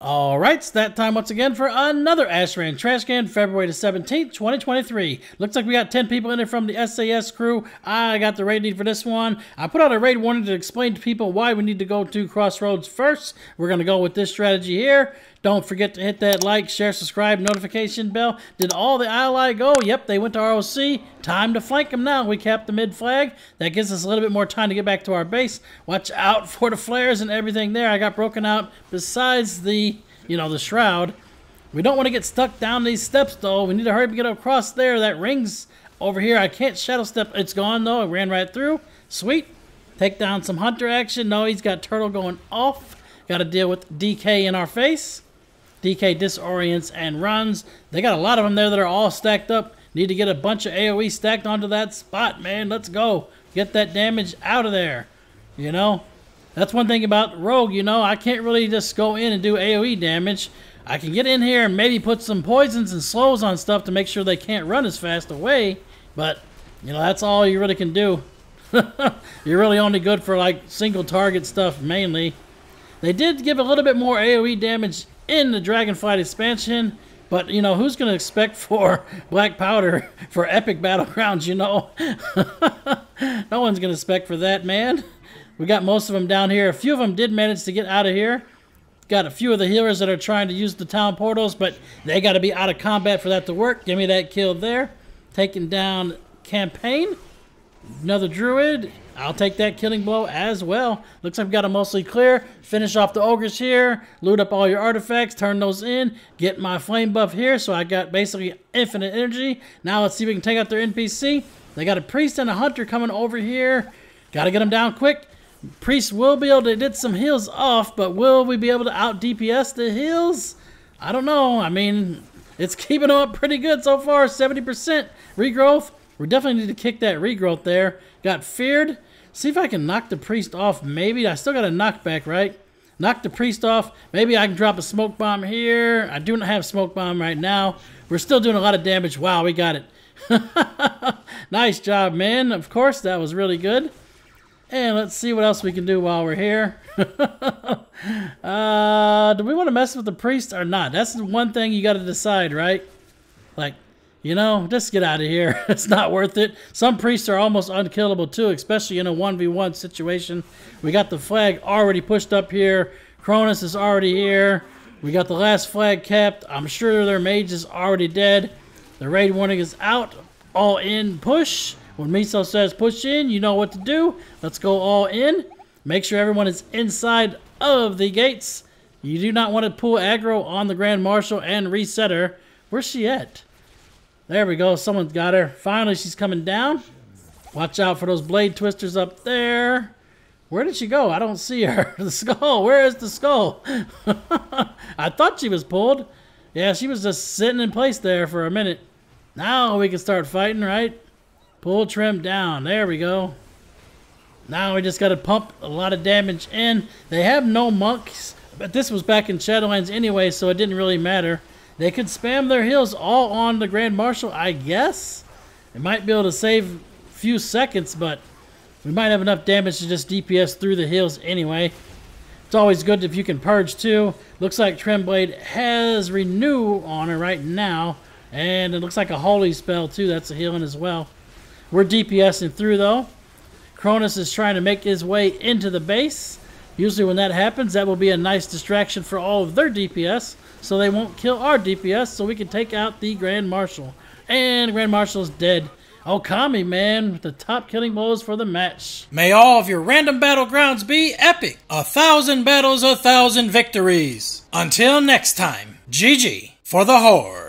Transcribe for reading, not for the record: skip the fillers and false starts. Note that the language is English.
Alright, it's that time once again for another Ashran Trashcan, February the 17th, 2023. Looks like we got 10 people in it from the SAS crew. I got the raid need for this one. I put out a raid warning to explain to people why we need to go to Crossroads first. We're going to go with this strategy here. Don't forget to hit that like, share, subscribe, notification bell. Did all the ally go? Yep, they went to ROC. Time to flank them now. We capped the mid flag. That gives us a little bit more time to get back to our base. Watch out for the flares and everything there. I got broken out besides the, the shroud. We don't want to get stuck down these steps, though. We need to hurry up and get across there. That ring's over here. I can't shadow step. It's gone, though. It ran right through. Sweet. Take down some hunter action. No, he's got turtle going off. Got to deal with DK in our face. DK disorients and runs. They got a lot of them there that are all stacked up. Need to get a bunch of AoE stacked onto that spot, man. Let's go. Get that damage out of there. That's one thing about Rogue, I can't really just go in and do AoE damage. I can get in here and maybe put some poisons and slows on stuff to make sure they can't run as fast away. But, that's all you really can do. You're really only good for, single target stuff mainly. They did give a little bit more AoE damage in the Dragonflight expansion, but who's gonna expect for Black Powder for Epic Battlegrounds? No one's gonna expect for that, man. We got most of them down here. A few of them did manage to get out of here. Got a few of the healers that are trying to use the town portals, but they got to be out of combat for that to work. Give me that kill there. Taking down Campaign, another druid. I'll take that killing blow as well. Looks like we've got them mostly clear. Finish off the ogres here. Loot up all your artifacts. Turn those in. Get my flame buff here. So I got basically infinite energy. Now let's see if we can take out their NPC. They got a priest and a hunter coming over here. Got to get them down quick. Priest will be able to get some heals off, but will we be able to out DPS the heals? I don't know. I mean, it's keeping them up pretty good so far. 70% regrowth. We definitely need to kick that regrowth there. Got feared. See if I can knock the priest off, maybe. I still got a knockback, right? Knock the priest off. Maybe I can drop a smoke bomb here. I do not have smoke bomb right now. We're still doing a lot of damage. Wow, we got it. Nice job, man. Of course, that was really good. And let's see what else we can do while we're here. Do we want to mess with the priest or not? That's the one thing you got to decide, right? Just get out of here. It's not worth it. Some priests are almost unkillable too, especially in a 1v1 situation. We got the flag already pushed up here. Kronus is already here. We got the last flag capped. I'm sure their mage is already dead. The raid warning is out. All in, push. When Miso says push in, you know what to do. Let's go all in. Make sure everyone is inside of the gates. You do not want to pull aggro on the Grand Marshal and reset her. Where's she at? There we go. Someone's got her. Finally, she's coming down. Watch out for those blade twisters up there. Where did she go? I don't see her. The skull. Where is the skull? I thought she was pulled. Yeah, she was just sitting in place there for a minute. Now we can start fighting, right? Pull trim down. There we go. Now we just got to pump a lot of damage in. They have no monks, but this was back in Shadowlands anyway, so it didn't really matter. They could spam their heals all on the Grand Marshal, I guess. It might be able to save a few seconds, but we might have enough damage to just DPS through the heals anyway. It's always good if you can purge too. Looks like Tremblade has Renew on her right now. And it looks like a Holy Spell too. That's a healing as well. We're DPSing through though. Kronus is trying to make his way into the base. Usually when that happens, that will be a nice distraction for all of their DPS, so they won't kill our DPS, so we can take out the Grand Marshal. And Grand Marshal's dead. Okami, man, with the top killing blows for the match. May all of your random battlegrounds be epic. 1,000 battles, 1,000 victories. Until next time, GG for the Horde.